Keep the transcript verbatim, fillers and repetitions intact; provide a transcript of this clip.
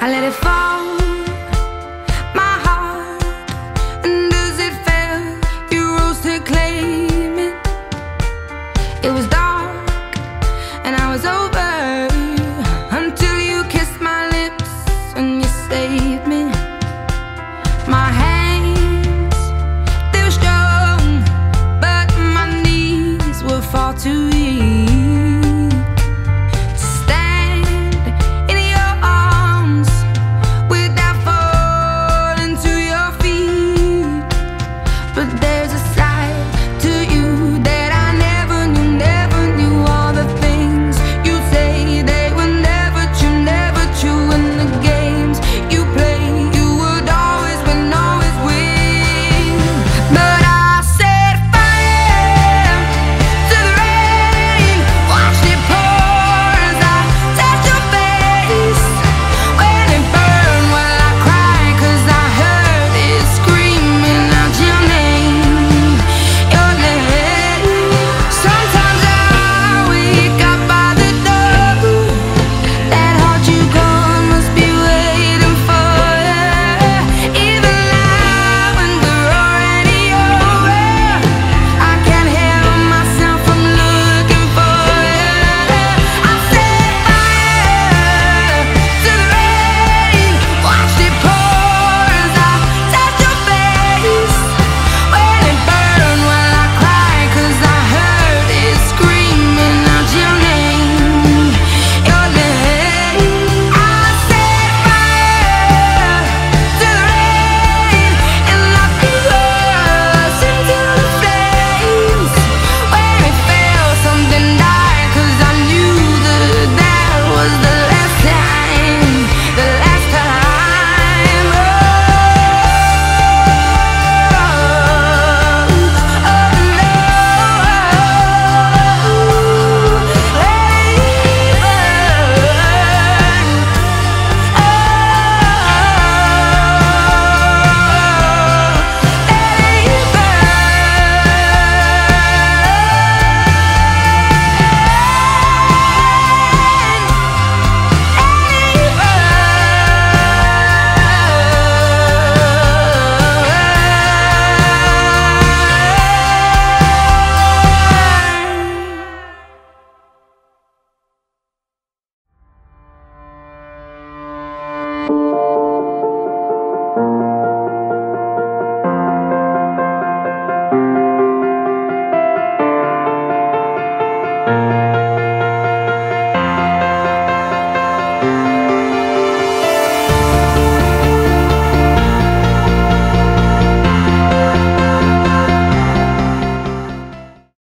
I let it fall.